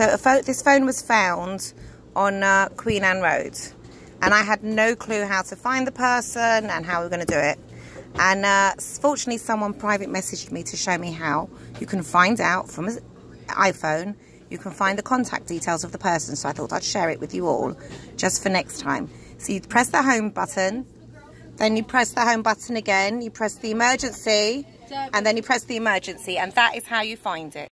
So this phone was found on Queen Anne Road, and I had no clue how to find the person and how we were going to do it. And fortunately, someone private messaged me to show me how you can find out from an iPhone. You can find the contact details of the person. So I thought I'd share it with you all just for next time. So you press the home button, then you press the home button again, you press the emergency, and then you press the emergency, and that is how you find it.